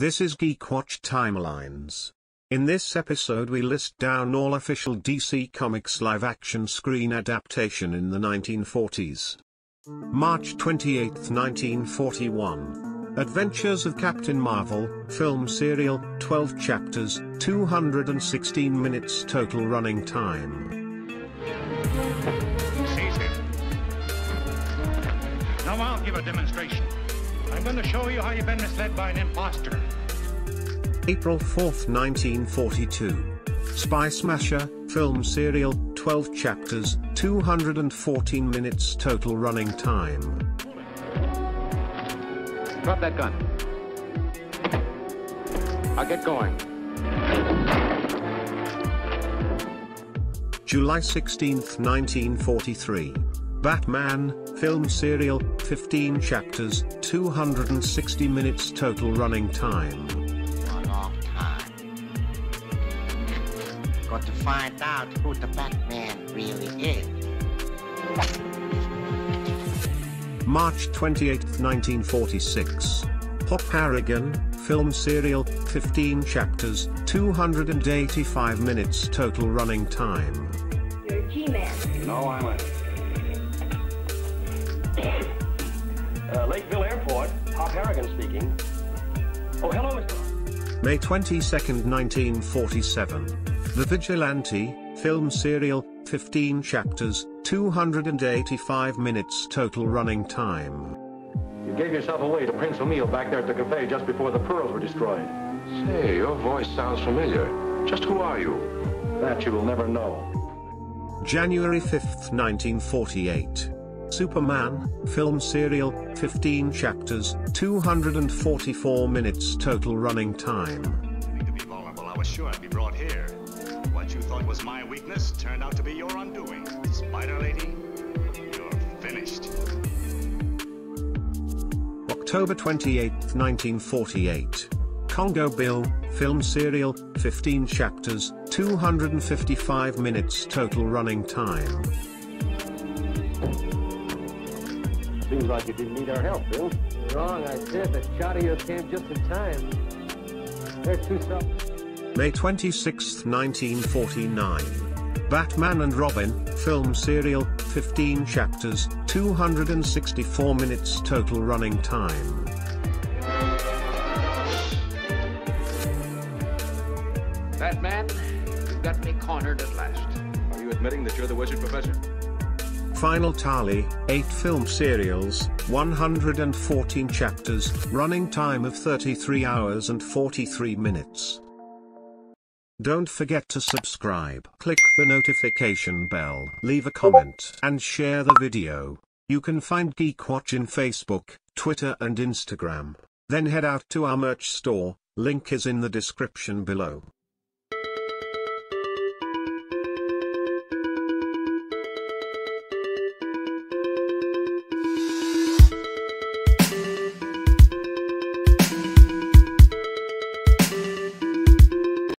This is Geek Watch Timelines. In this episode we list down all official DC Comics live-action screen adaptation in the 1940s. March 28, 1941. Adventures of Captain Marvel, film serial, 12 chapters, 216 minutes total running time. Seize him. Now I'll give a demonstration. I'm going to show you how you've been misled by an imposter. April 4, 1942. Spy Smasher, film serial, 12 chapters, 214 minutes total running time. Drop that gun. I'll get going. July 16, 1943. Batman, film serial, 15 chapters, 260 minutes total running time. A long time. Got to find out who the Batman really is. March 28, 1946. Hop Harrigan, film serial, 15 chapters, 285 minutes total running time. You're a G-man. No, I'm a... Lakeville Airport, Hop Harrigan speaking. Oh, hello, Mr. May 22, 1947. The Vigilante, film serial, 15 chapters, 285 minutes total running time. You gave yourself away to Prince Emil back there at the cafe just before the pearls were destroyed. Say, your voice sounds familiar. Just who are you? That you will never know. January 5, 1948. Superman, film serial, 15 chapters, 244 minutes total running time. To be vulnerable, I was sure I'd be brought here. What you thought was my weakness turned out to be your undoing. Spider lady, you're finished. October 28, 1948. Congo Bill, film serial, 15 chapters, 255 minutes total running time. Seems like you didn't need our help, Bill. Wrong, I did. The Chadio came just in time. They're too soft. May 26, 1949. Batman and Robin, film serial, 15 chapters, 264 minutes total running time. Batman, you've got me cornered at last. Are you admitting that you're the Wizard Professor? Final tally, 8 film serials, 114 chapters, running time of 33 hours and 43 minutes. Don't forget to subscribe, click the notification bell, leave a comment, and share the video. You can find Geek Watch in Facebook, Twitter and Instagram. Then head out to our merch store, link is in the description below.